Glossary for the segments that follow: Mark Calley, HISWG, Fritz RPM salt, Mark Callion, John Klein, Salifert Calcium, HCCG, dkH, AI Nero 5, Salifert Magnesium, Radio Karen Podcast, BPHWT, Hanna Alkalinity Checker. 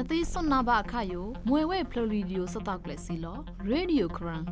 Nati sonna ba khayo mwewe flolidio sataklesilo Radio Karen.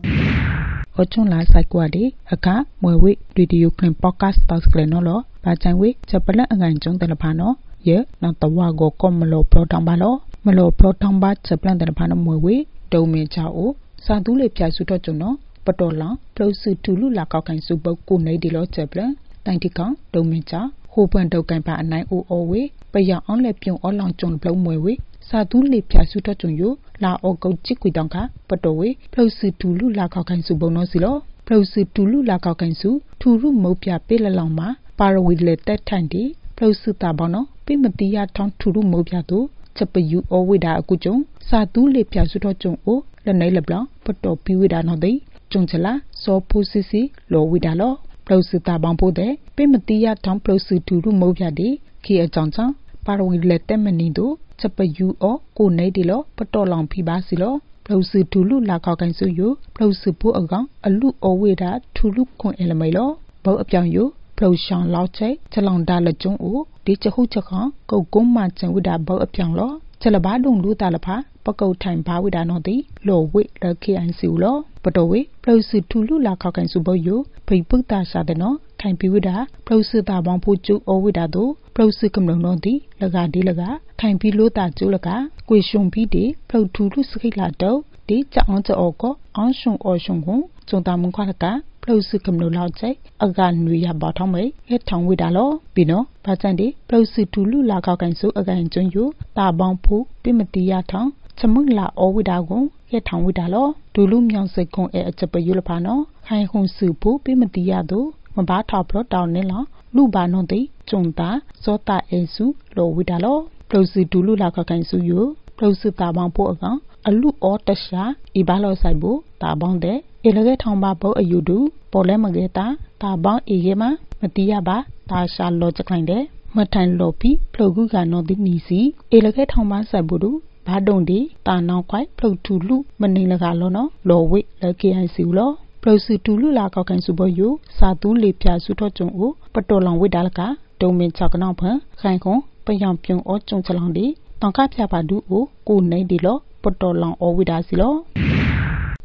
Ochon la sakwade aka mwewe Radio Karen podcast tasklenolo ba changwe chapala ngan chong telepano ye na tawa go komlo protambalo melo protamba chapla telepano mwewe dome chao sa dule pya su to chono patola plosu tulu la ka kan su bo ko nei dilo chapla tantika dome cha ho pan do kan ba nai o owe paya on le pyon on long chong plo mwewe Satu lepya suta chunyo la ogau chikui dangka patowe plausu tulu la kaukansu bono silo plausu tulu la kaukansu turu mopya pelalama parawile tatandi plausu tabono pimatiya tong turu mopya to chapayu owida akuchong satu lepya suta chung o lanai labla pato piwida nodai chungchala so posisi lo widalo plausu tabampo de pimatiya tong plausu turu mopya de ki ajancha parawile temanido Chapayu or ko nei dilo patolong pibasilo plausu tulu la kaukansu yo plausu pu agang alu oweda tulu kon elmailo bo apyang yo plausang lauchai chalong da la chung o de chahu chakang ko gomma chanwida bo apyang lo chalaba dong lu ta la pha pakou thain ba wida no ti lo we la kyansu lo patowe plausu tulu la kaukansu bo yo phipukta sa de no thain piwida plausu ta bang pu chu oweda do plausu kamlong no ti laga de laga Time below that Julaka, question PD, Pro Tulu Srilado, De Chanta Oko, Anshung or Shunghong, Zondamun Qualaka, Pro Sukum no Launche, Agan Nuya Bottomway, Yet Tongue with Allo, Bino, Patandi, Pro Sutulu La Caucansu again Junyu, La Bampu, Dimatia Tong, Tamungla or with Agong, Yet Tongue with Allo, Dulum Yanse Kong at Chapayulapano, Hai Hong Supu, Bimatiado, Mamba Toplo down Nella, Luba Nondi, Jonta, Sota Ensu, Lo with Allo. Plausu tulu la kaukansu yo plausu tabang po agang alu o tasha ibalo saibo tabang de elage thongba bo ayudu polemageta tabang igema matiya ba tasha lo chakhain de mathan lo phi phlogu ga no dinisi elage thongba saibo du ba dong de ta naw kwai phlo tulu mani laga lo no lo we la kyansu lo plausu tulu la kaukansu bo yo sa tu le phya su tho chung o patolong we dalaka dongmin chaknong phan khain khon Yang Pyong or Chung Chalandi, Tonka Padu O, Go Nay Dilo, Potolong or Widasilo.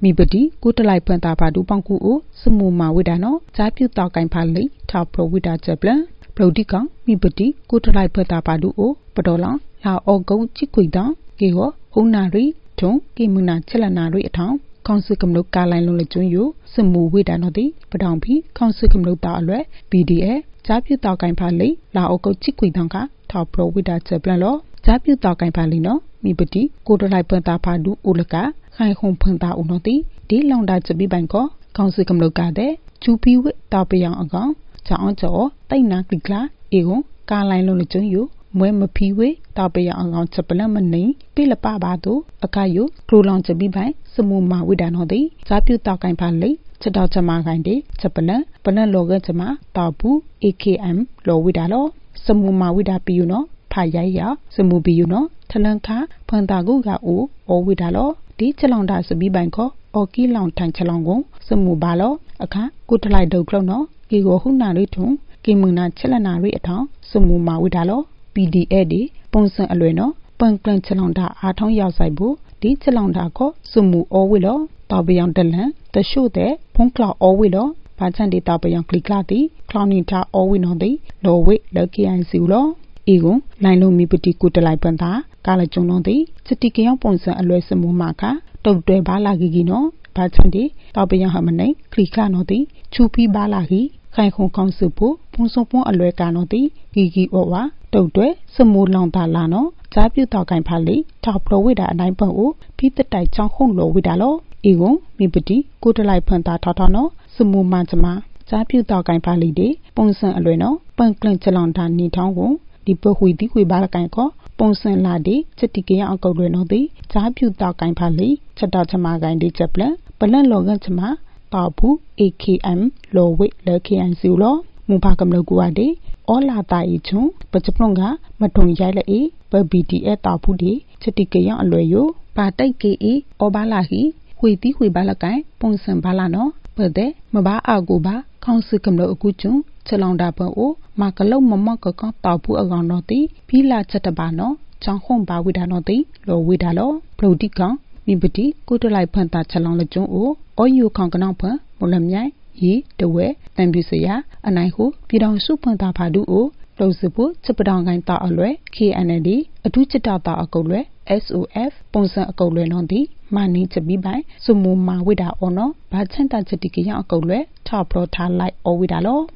Mibadi, Gutalai Penta Padu Panku O, Sumuma Widano, Tapu Talkan Pali, Tapro Wida Jabla, Plodikang, Mibadi, Gutalai Penta Padu O, Potolang, La Ogo Chiquidan, Geho, Honari, Chung, Gimuna Chelanari at home, Consecum no Carline Lulajunyo, Sumu Widanodi, Padampi, Consecum no Dalre, BDA, Tapu Talkan Pali, La Ogo Chiquidanka. Pro with that Zeblalo, Tapu Talkan Palino, Mibati, Godorai Penta Padu Ulaka, Hai Hong Penta Unoti, De Long Dats of Bibanko, Councilcum Logade, Chupi with Tapian Agon, Chaonto, Taina Gla, Ego, Carline Lonitunyu, Mwema Piwe, Tapian Agon Chapalaman name, Pilapa Bado, Akayo, Crulon to Biban, Samuma with Anodi, Tapu Talkan Pali, Chadotama Gande, Chapala, Panalogatama, Tabu, AKM, Lowidalo. Samuma wida piuno, payaya, samubiuno, talanka, pantaguga or widalo, de chalonda sabi banko, or ki long tan chalongo, samubalo, aka, gutalai do clono, gigo hunari tung, gimuna chalanari atong, samuma widalo, pd edi, ponson alueno, panclan chalonda atong yasaibu, de chalonda ko, sumu or willow, tabion delan, the shoe there, poncla or willow. Patandi tabayang clicati, clownita or winodi, low weight, lucky and zero. Ego, lino mi petit cutalai panta, calajonodi, citikion ponsa and loesa mumaka, dobre balagigino, patandi, tabayang hamane, cliclanodi, chupi balagi, cancon consupo, ponsopon aloecanodi, gigi oa, dobre, samu lontalano, tapu talkan pali, taplo with a 9.0, Peter Tai Chang Hong low with a low. Ego, mi petit cutalai panta totano. Sumu Matama, Tapu Talkan Pali de, Ponson Alueno, Panclan Chalanta Nitango, Dipohui Diqui Balakanko, Ponson Ladi, Chatikia Uncle Renodi, Tapu Talkan Pali, Chadatamagan de Chapler, Palan Logantama, Tapu, AKM, Lowe, Lucky and Zulo, Mupakam Loguade, Ola Taichung, Pachaponga, Matong Yala E, Babiti et Tapu de, Chatikia Aluyo, Patai K.E. Obalahi, Hui Diqui Balakai, Ponson Balano. Perde, Maba Aguba, Councilcumlo Guchung, Chalonda Pao, Macalo Mamaka Tapu Aganoti, Pila Chatabano, Changhomba Widanodi, Lo Widalo, Prodigan, Nibudi, Goodalai Panta Chalongajon or you Kanganampa, Molamya, Ye, the way, Tambusaya, and I hope you don't supanta Padu O, Losebo, Tapadanganta Alwe, KND, a Duchata Akole, SOF, Ponsa Akole Nondi, Mani Tabibai, Sumuma Wida Ono, Batenta Chitikian Akole, Tapro Talai or Widalo.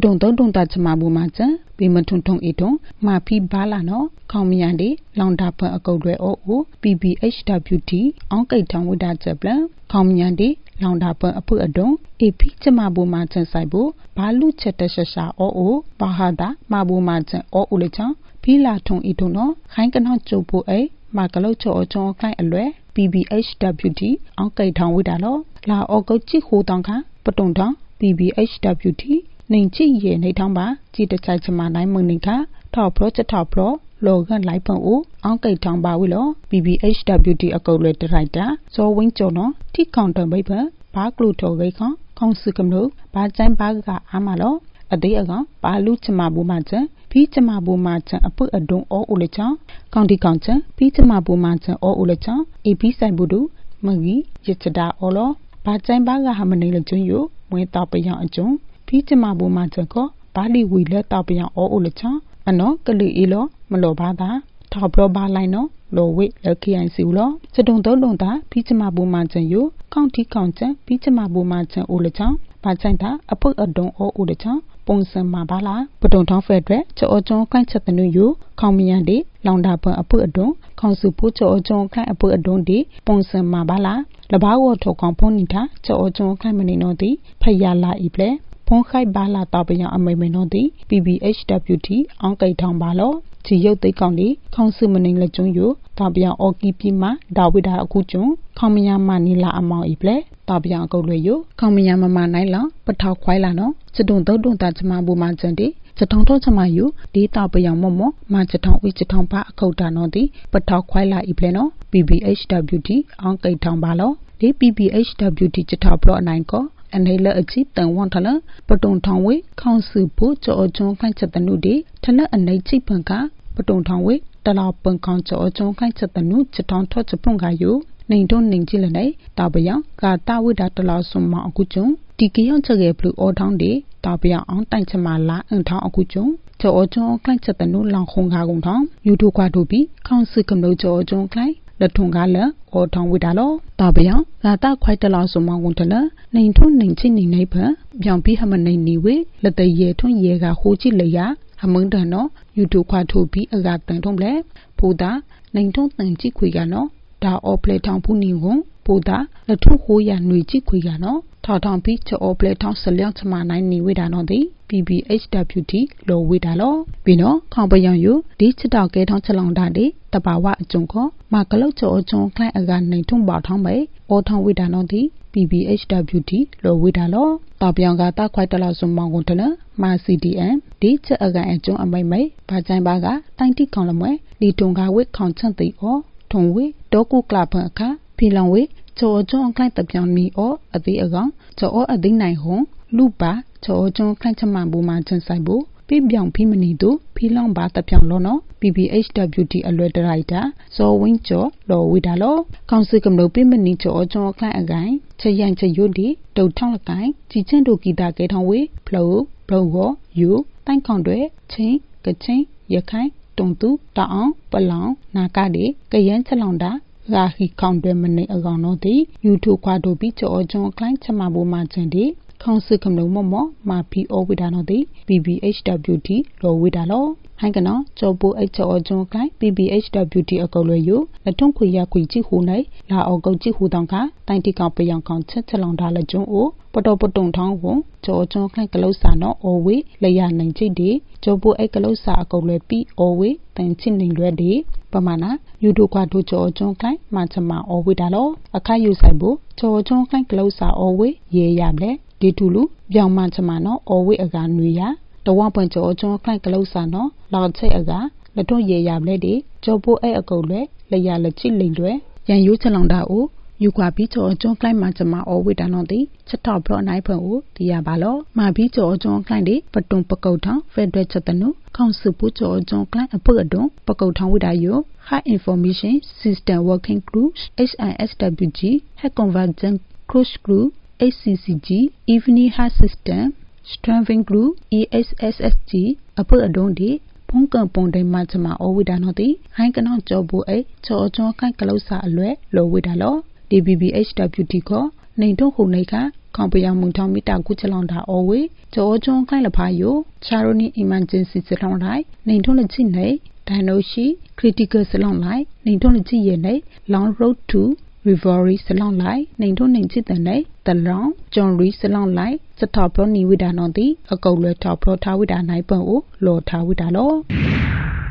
Don't touch Mabu Matter, Bimatunton Eton, Mapi Balano, Comiandi, Landapa Akodre O, BPHWT, Uncle Town without Zebler, Comiandi, Landapa Apu Adon, A Peter Mabu Matter Saibo, Balu Chetashasha O, Bahada, Mabu Matter O Uleton, Pilaton Etono, Hankanon Chopo A, Macalocho or John Klein Alway, BPHWT, Uncle Town without La Ogochi Hotanka, Patonta, BPHWT. Ninchi ye Nitamba, Jita Chachamana Monica, Top Pro Chatapro, Logan Lipon O, Uncle Tamba Willow, BPHWT Acolet Rider, So Wing Jono, T Counter Paper, Park Luto Vacon, Consicumlo, Bajan Baga Amalo, A Day Agon, Baluchamabu Matter, Peter Mabu Matter, a put a don or Uleton, County Counter, Peter Mabu Matter or Uleton, A Pisa Budu, Muggy, Yetada Olo, Bajan Baga Hamanilla Junio, Went Top a young Jun. Peter Mabu Matako, Bali Wheeler Tapian or Uleton, Ano, Kali Ilo, Malobada, Tabro Balino, Low Wit, Lucky and Silo, Sedonto Londa, Peter Mabu Martin you, County Counter, Peter Mabu Martin Uleton, Patenta, a put a don or Uleton, Bonson Mabala, Patonton Fredre, to Ojon Clan Chatanu you, Comiandi, Landapa a put a don, Consupo to Ojon Clan a put a don de, Bonson Mabala, Labawo to Componita, to Ojon Clamino de, Payala Ible. Ponkai Bala Tabia Ammenodi, BPHWT, Uncle Tambalo, Chiyote County, Consuming La Junyu, Tabia Oki Pima, Dawida Kuchun, Kamia Manila Amau Iple, Tabia Goreyo, Kamia Manila, Patau Quailano, Sedonto Touch Mabu Manjandi, Satonto Tamayu, Di Tabia Momo, Manchaton Wichitampa Kota Nodi, Patau Quaila Ipleno, BPHWT, Uncle Tambalo, Di BPHWT Chitapro Nanko. And he let a cheap than one tonner, but don't tongue way, counsel put or John Clanch at the new day, Tanner and Nate Punka, but don't tongue way, the law punk counter or John Clanch at the new Chaton Touch Punga you, Nington Ninjilane, Tabia, Gata without the law some Mount Kuchung, Dikion Chagay Blue or Town Day, Tabia on Tanchamala and Town Kuchung, to or John Clanch at the new Lang Honga Gong, you do Quadobi, counsel come no to or John Clanch. The Tongala or Tong Widalo, Tabia, Lata quite a loss of Montana, Nainton Ninchin in Naper, Bianpi Hamane Niwe, let the Yeton Yega Hochi Laya, Hamundano, you do quite to be a garden tomble, Poda, Nainton Nanchi Quigano, Da or play Tampuni Wong, Poda, the two Hoya Nuichi Quigano, Tatampi to or play Tansalant Manani Widanodi, BPHWT, Low Widalo, Bino, Compayon you, Ditch Dogget on Salon Daddy. Tabawa Junko, Macalocho or John Clan again Natum Bartombe, or Tom Widanodi, BPHWT, Low Widalo, Tabiangata quite a lot of Montana, my CDM, Ditch again and John and May, Pajan Baga, Tanti Colomway, Ditunga with Constantly or Tongwe, Doku Clapanka, Pilongwe, to John Clan Tabian me or a day agon, to all a day night home, Lupa, to all John Clan Tamambu Mountain Saibo. Biang Pimenido, Pilong Bata Pian Lono, BPHWT Alrederaita, So Wincho, Lo Widalo, Consicum Lo Pimenicho or John Clan again, Chayancha Yudi, Do Tongakai, Chichendo Gita Gatonway, Plow, Plow, You, Tankondre, Chain, Kachin, Yakai, Tontu, Taon, Balong, Nakade, Kayancha Londa, Rahi Condre Mene Agonoti, You two Quado Beach or John Clan Chamabu Marchandi. Consicum no momo, my P.O. Widanodi, BPHWT, Low Widalo, Hangano, Jobu H. or John Klein, BPHWT, a Goloyu, the Tonkuya Kuichi Hune, La Ogochi Hudanka, Tanti Campayan Concert along Dala Jun O, Potopotong Tong Wong, Joe John Klein Kalosano, Owe, Layan Nanjidi, Jobu Ekalosa, Golepi, Owe, Tantin Ready, Pamana, Yudu Quadu Joe John Klein, Matama or Widalo, Akayu Sabu, Joe John Klein Closa, Owe, Ye Yable. Ditulu, Biang Mantamano, or we again, Nuya, the 1 point or John Clank Losano, Lord Say Aga, the Don Yab Lady, Jobo Air Golde, the Yala Chilling Due, Yan Yutalanda O, Yukabicho or John Klein Majama or with another, Chatabra Nipao, Diabalo, Mabicho or John Klein Day, Patum Pacotan, Fedre Chatano, Councilpucho or John Klein and Pogadon, Pacotan with Ayo, High Information System Working Group, HISWG, High Convergent Cross Group, HCCG, Evening High System, Strengthening Group, ESSSG, Upper Adondi, Ponde Matama or with another, Hankan Jobu A, Chojon Kankalosa Alue, Low with a law, the BPHWT call, Nando Huneka, Compia Mutamita Guchalanda Owe, Chojon Kalapayo, Charoni Emergency Salon Lai, Nandona Chine, Dinoshi, Critical Salon Lai, Nandona Chine, Long Road 2, Rivory Salon Lai, Nandona Chitane, The Long, John Rees Salon Lai, The top ni with another, a goal top rota with an iPo, low tower with a law.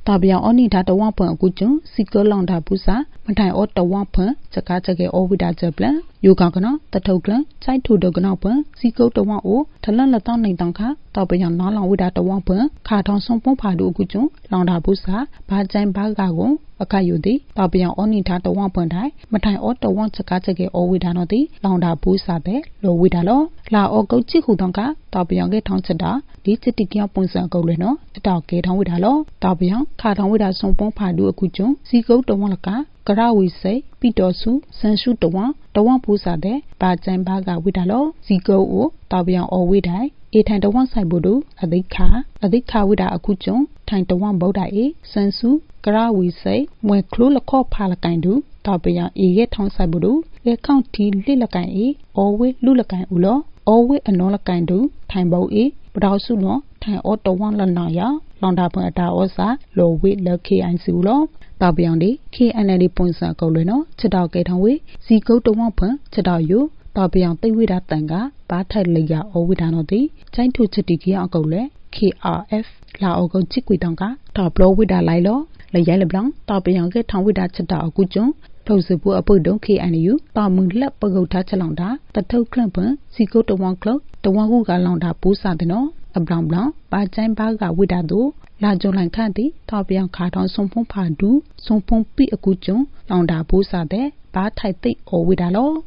Tabia only that a wampa gujun, Sicker Londa Busa, but I ought the wampa, the catagay or with a zeppelin, Yugagana, the Toglan, Side to the Gnopper, Sicker the one o, Talan Laton Nitanka, Tabia Nala without the wampa, Carton Sompo Padu Gujun, Londa Busa, Bajan Bagago, a Cayudi, Tabia only that a wampa die, but I ought the one the catagay or with another, Londa Busa there, low with a law, La or go to Hudanka, Tabiang get on Sada, this Tikia Punsa Goleno, the dog get on with a law, Tabiang, cut on with a sompon padu kuchun, Sigo the Wanaka, Karawi say, Pidosu, Sensu the one Pusa there, Bajan Baga with a law, Sigo O, Tabiang or with I, it had the one side bodu, a big car with a kuchun, time the one boda e, Sensu, Karawi say, when Clue Laco Palakandu, Tabiang e get on Sabudu, the county Lilakan e, always Lulakan Ulo. Always another kind do time bow e, but also no time out the one lanaya, London Osa, low with the K and Sulo, Tabiandi, K and any points are colonel, Chadao get away, Zico the Wampa, Chadao you, Tabianti with a tanga, Batai Liga or with another, Chain to Chitiki and Gole, KRF, La Ogo Chiquitanka, Tablo with a Lilo, La Yellow Blanc, Tabianke Town with a Chadao Gujun. Possible a board donkey and you, Palmula Pagota Chalanda, the toe clumper, Sigo the one clock, the one who got Londa Pusadino, a brown blanc, Bajan Baga with a do, La Jolancadi, Tabian Carton, Sompon Padu, Sompon P. a Cuchon, Londa Pusade, Batai or with a law.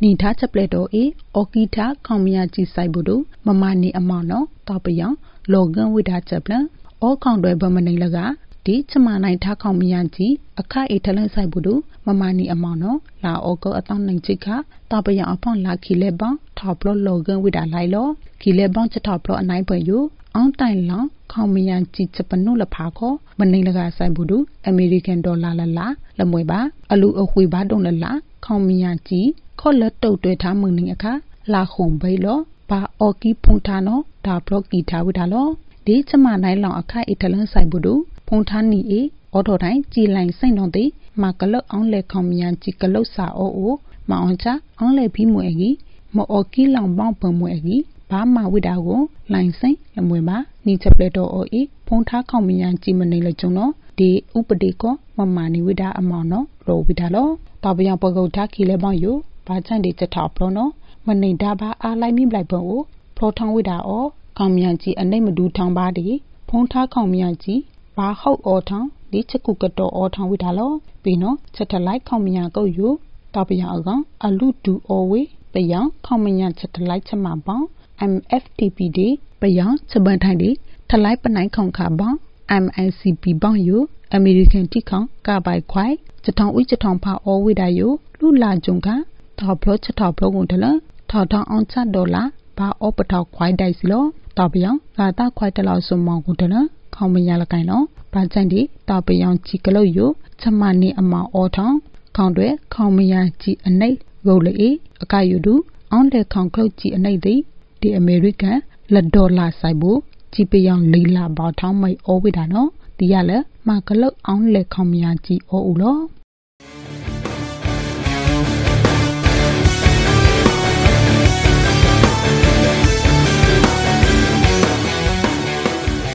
Nita Chapleto E, Okita, Comiachi Saibudo, Mamani Amano, Tabian, Logan with a chaplain, or Condor Bermanilaga. Chamanita Comianti, a car Italian Saibudu, Mamani Amano, La Ogo Aton Chica, Tabayan upon La Kileban, Tablo Logan with a Lilo, Kileban Chataplo and Ipayu, On Time Long, Comianti Chapanula Paco, Manila Saibudu, American Dollar La, La Mueba, Alu Ohuiba Donala, Comianti, Color Totueta Muninaka, La Hombelo, Pa Oki Puntano, Tablo Gita with a law, De Chamanilon a car Italian Saibudu. Pontani e, Odorai, G line sign on the Macalo only commian chicalosa oo, Maoncha, only pimuegi, Mooki long bumper muegi, Bama widago, line sign, Lamuema, Nita Pleto o e, Ponta commian chimanilla jono, de Upadeco, Mamani wida amano, row widalo, Tabian Pogota kilebanyo, Bajan de Chataprono, Manidaba a lime blabo, Proton widao, commianchi and name do town body, Ponta commianchi. How or town, ditch a cook or town with a law, Bino, satellite coming go you, Tabian agon, allude to always, Bayan, coming and satellite Chamabon, MFTPD, Bayan, Sabantai, Talipanai Concabon, MICP Bon you, American Ticon, Gabai Quai, the town which a tompa or with a you, Lula Junka, Tablo Chataplo Guntala, Tata Onsa Dollar, Ba Opata Quai Dice Law, Tabian, Lata Quite a lot so Mongutana. Commialacano, Bajandi, Tabian Chicaloyo, Chamani Ama Oton, Condre, Commianchi and Nay, Roller E, a Cayudu, on the Conclochi and Nady, the American, La Dola Saibu, Chipion Lila Barton, my Ovidano, the Yala, Macalo, on the Commianchi or Ulo.